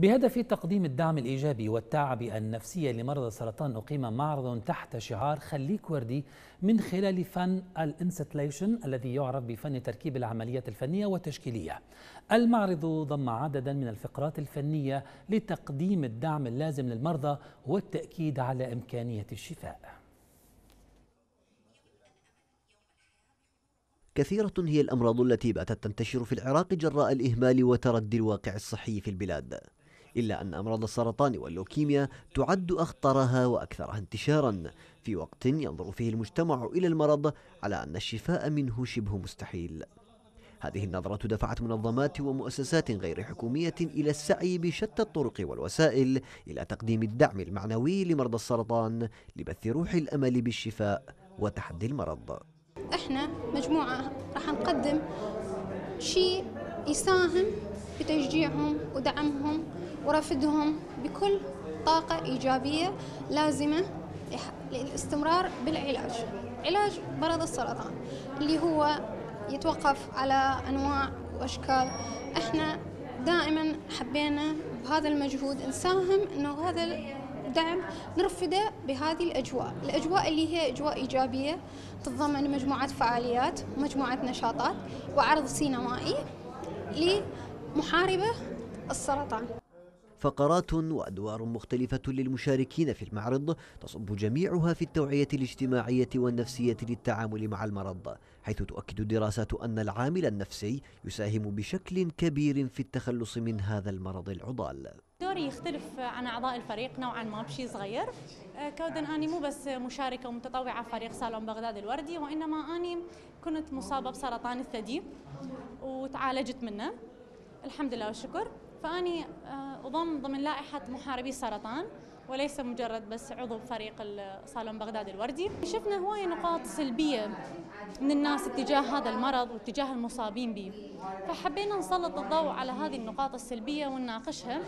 بهدف تقديم الدعم الإيجابي والتعبئة النفسية لمرضى السرطان أقيم معرض تحت شعار خليك وردي من خلال فن الانستليشن الذي يعرف بفن تركيب العمليات الفنية والتشكيلية. المعرض ضم عددا من الفقرات الفنية لتقديم الدعم اللازم للمرضى والتأكيد على إمكانية الشفاء. كثيرة هي الأمراض التي باتت تنتشر في العراق جراء الإهمال وتردي الواقع الصحي في البلاد، إلا أن أمراض السرطان واللوكيميا تعد أخطرها وأكثرها انتشارا، في وقت ينظر فيه المجتمع إلى المرض على أن الشفاء منه شبه مستحيل. هذه النظرة دفعت منظمات ومؤسسات غير حكومية إلى السعي بشتى الطرق والوسائل إلى تقديم الدعم المعنوي لمرضى السرطان لبث روح الأمل بالشفاء وتحدي المرض. احنا مجموعة راح نقدم شيء يساهم بتشجيعهم ودعمهم ورفدهم بكل طاقة إيجابية لازمة للاستمرار بالعلاج، علاج مرض السرطان اللي هو يتوقف على أنواع وأشكال. احنا دائما حبينا بهذا المجهود نساهم انه هذا دعم نرفده بهذه الأجواء اللي هي أجواء إيجابية تتضمن مجموعة فعاليات ومجموعة نشاطات وعرض سينمائي لمحاربة السرطان. فقرات وأدوار مختلفة للمشاركين في المعرض تصب جميعها في التوعية الاجتماعية والنفسية للتعامل مع المرض، حيث تؤكد الدراسات أن العامل النفسي يساهم بشكل كبير في التخلص من هذا المرض العضال. دوري يختلف عن أعضاء الفريق نوعا ما بشيء صغير، كون أني مو بس مشاركة ومتطوعة فريق صالون بغداد الوردي، وإنما أني كنت مصابة بسرطان الثدي وتعالجت منه الحمد لله والشكر، فأني أضم ضمن لائحة محاربي السرطان وليس مجرد بس عضو فريق صالون بغداد الوردي. شفنا هواية نقاط سلبية من الناس اتجاه هذا المرض واتجاه المصابين به، فحبينا نسلط الضوء على هذه النقاط السلبية ونناقشها،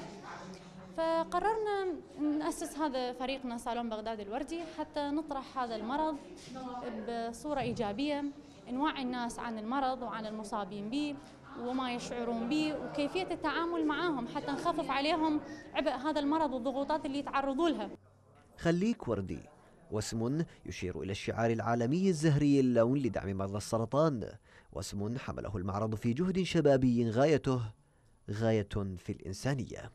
فقررنا نأسس هذا فريقنا صالون بغداد الوردي حتى نطرح هذا المرض بصورة إيجابية، نوعي الناس عن المرض وعن المصابين به وما يشعرون به وكيفية التعامل معهم حتى نخفف عليهم عبء هذا المرض والضغوطات اللي يتعرضوا لها. خليك وردي، واسم يشير إلى الشعار العالمي الزهري اللون لدعم مرضى السرطان، واسم حمله المعرض في جهد شبابي غايته في الإنسانية.